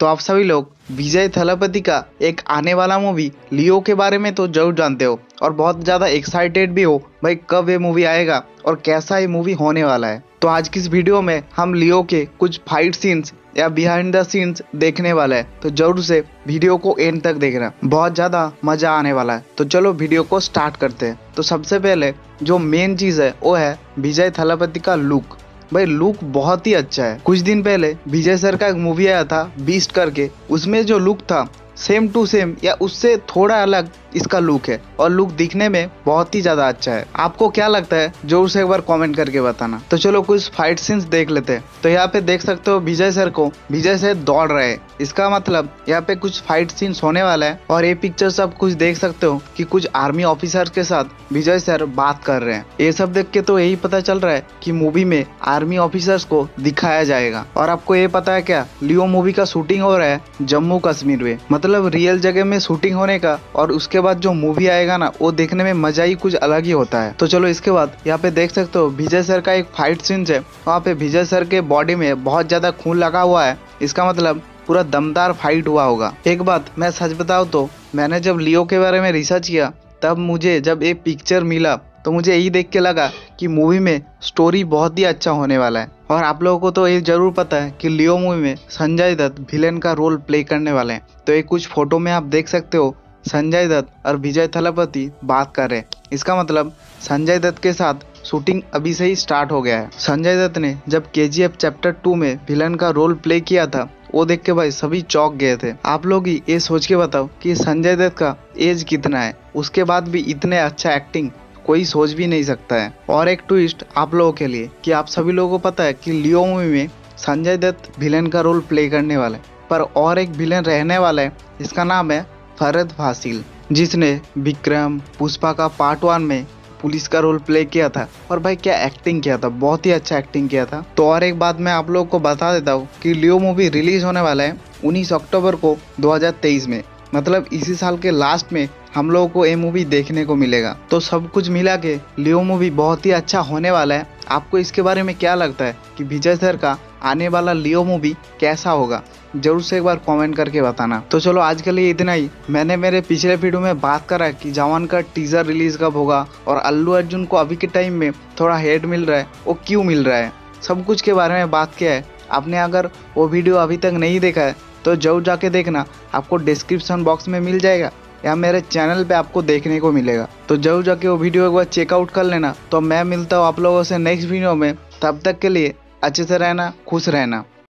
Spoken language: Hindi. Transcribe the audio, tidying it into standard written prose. तो आप सभी लोग विजय थलापति का एक आने वाला मूवी लियो के बारे में तो जरूर जानते हो और बहुत ज़्यादा एक्साइटेड भी हो भाई कब ये मूवी आएगा और कैसा ये मूवी होने वाला है। तो आज की इस वीडियो में हम लियो के कुछ फाइट सीन्स या बिहाइंड द सीन्स देखने वाला है, तो जरूर से वीडियो को एंड तक देखना, बहुत ज़्यादा मज़ा आने वाला है। तो चलो वीडियो को स्टार्ट करते हैं। तो सबसे पहले जो मेन चीज़ है वो है विजय थलापति का लुक। भाई लुक बहुत ही अच्छा है। कुछ दिन पहले विजय सर का एक मूवी आया था बीस्ट करके, उसमें जो लुक था सेम टू सेम या उससे थोड़ा अलग इसका लुक है और लुक दिखने में बहुत ही ज़्यादा अच्छा है। आपको क्या लगता है जरूर से एक बार कमेंट करके बताना। तो चलो कुछ फाइट सीन्स देख लेते हैं। तो यहाँ पे देख सकते हो विजय सर को, विजय सर दौड़ रहे हैं, इसका मतलब यहाँ पे कुछ फाइट सीन्स होने वाला है। और ये पिक्चर्स आप कुछ देख सकते हो कि कुछ आर्मी ऑफिसर के साथ विजय सर बात कर रहे हैं। ये सब देख के तो यही पता चल रहा है कि मूवी में आर्मी ऑफिसर्स को दिखाया जाएगा। और आपको ये पता है क्या, लियो मूवी का शूटिंग हो रहा है जम्मू कश्मीर में, मतलब रियल जगह में शूटिंग होने का, और उसके बाद जो मूवी आएगा ना वो देखने में मजा ही कुछ अलग ही होता है। तो चलो इसके बाद यहाँ पे देख सकते हो विजय सर का एक फाइट सीन है, वहाँ पे विजय सर के बॉडी में बहुत ज्यादा खून लगा हुआ है, इसका मतलब पूरा दमदार फाइट हुआ होगा। एक बात मैं सच बताऊँ तो मैंने जब लियो के बारे में रिसर्च किया तब मुझे जब एक पिक्चर मिला तो मुझे यही देख के लगा कि मूवी में स्टोरी बहुत ही अच्छा होने वाला है। और आप लोगों को तो ये जरूर पता है कि लियो मूवी में संजय दत्त विलेन का रोल प्ले करने वाले हैं। तो ये कुछ फोटो में आप देख सकते हो संजय दत्त और विजय थलापति बात कर रहे हैं, इसका मतलब संजय दत्त के साथ शूटिंग अभी से ही स्टार्ट हो गया है। संजय दत्त ने जब केजीएफ चैप्टर 2 में विलेन का रोल प्ले किया था वो देख के भाई सभी चौंक गए थे। आप लोग ही ये सोच के बताओ कि संजय दत्त का एज कितना है, उसके बाद भी इतने अच्छा एक्टिंग कोई सोच भी नहीं सकता है। और एक ट्विस्ट आप लोगों के लिए कि आप सभी लोगों को पता है कि लियो मूवी में संजय दत्त विलेन का रोल प्ले करने वाला है, पर और एक विलेन रहने वाला है, इसका नाम है फरहद फासिल, जिसने विक्रम पुष्पा का पार्ट 1 में पुलिस का रोल प्ले किया था। और भाई क्या एक्टिंग किया था, बहुत ही अच्छा एक्टिंग किया था। तो और एक बात मैं आप लोगों को बता देता हूँ कि लियो मूवी रिलीज होने वाला है 19 अक्टूबर को 2023 में, मतलब इसी साल के लास्ट में हम लोगों को ये मूवी देखने को मिलेगा। तो सब कुछ मिला के लियो मूवी बहुत ही अच्छा होने वाला है। आपको इसके बारे में क्या लगता है कि विजय सर का आने वाला लियो मूवी कैसा होगा, जरूर से एक बार कमेंट करके बताना। तो चलो आज के लिए इतना ही। मैंने मेरे पिछले वीडियो में बात करा कि जवान का टीजर रिलीज कब होगा और अल्लू अर्जुन को अभी के टाइम में थोड़ा हेट मिल रहा है, वो क्यों मिल रहा है, सब कुछ के बारे में बात किया है। आपने अगर वो वीडियो अभी तक नहीं देखा है तो जरूर जाके देखना, आपको डिस्क्रिप्शन बॉक्स में मिल जाएगा या मेरे चैनल पे आपको देखने को मिलेगा। तो जरूर जाके वो वीडियो एक बार चेकआउट कर लेना। तो मैं मिलता हूँ आप लोगों से नेक्स्ट वीडियो में, तब तक के लिए अच्छे से रहना, खुश रहना।